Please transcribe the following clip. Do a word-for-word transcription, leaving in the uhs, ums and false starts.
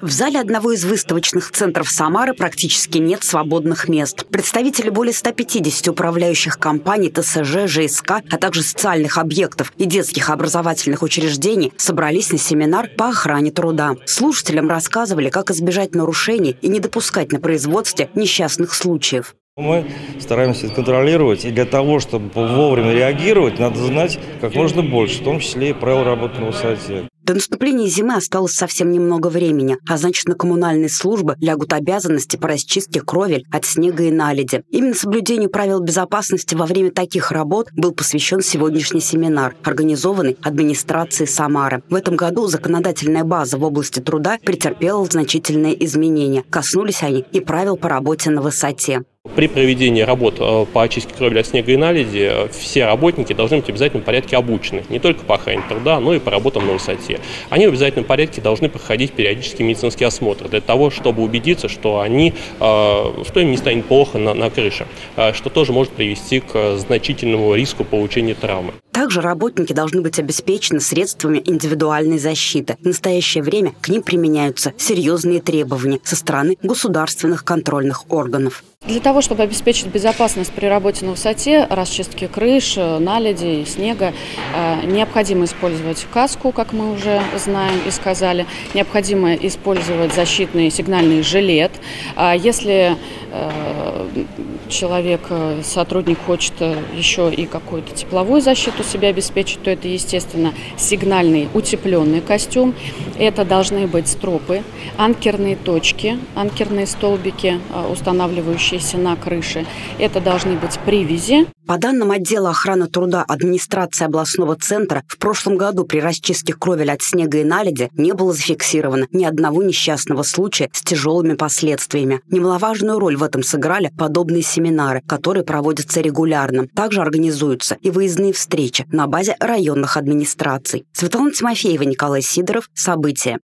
В зале одного из выставочных центров Самары практически нет свободных мест. Представители более ста пятидесяти управляющих компаний, ТСЖ, ЖСК, а также социальных объектов и детских образовательных учреждений собрались на семинар по охране труда. Слушателям рассказывали, как избежать нарушений и не допускать на производстве несчастных случаев. Мы стараемся это контролировать, и для того, чтобы вовремя реагировать, надо знать как можно больше, в том числе и правила работы на высоте. До наступления зимы осталось совсем немного времени, а значит, на коммунальные службы лягут обязанности по расчистке кровель от снега и наледи. Именно соблюдению правил безопасности во время таких работ был посвящен сегодняшний семинар, организованный администрацией Самары. В этом году законодательная база в области труда претерпела значительные изменения. Коснулись они и правил по работе на высоте. При проведении работ по очистке кровли от снега и наледи все работники должны быть в обязательном порядке обучены, не только по охране труда, но и по работам на высоте. Они в обязательном порядке должны проходить периодический медицинский осмотр для того, чтобы убедиться, что, они, что им не станет плохо на, на крыше, что тоже может привести к значительному риску получения травмы. Также работники должны быть обеспечены средствами индивидуальной защиты. В настоящее время к ним применяются серьезные требования со стороны государственных контрольных органов. Для того, чтобы обеспечить безопасность при работе на высоте, расчистке крыш, наледи, снега, необходимо использовать каску, как мы уже знаем и сказали. Необходимо использовать защитный сигнальный жилет. Если человек, сотрудник хочет еще и какую-то тепловую защиту себе обеспечить, то это, естественно, сигнальный утепленный костюм. Это должны быть стропы, анкерные точки, анкерные столбики, устанавливающие на крыше. Это должны быть привязи. По данным отдела охраны труда администрации областного центра, в прошлом году при расчистке кровель от снега и наледи не было зафиксировано ни одного несчастного случая с тяжелыми последствиями. Немаловажную роль в этом сыграли подобные семинары, которые проводятся регулярно. Также организуются и выездные встречи на базе районных администраций. Светлана Тимофеева, Николай Сидоров. События.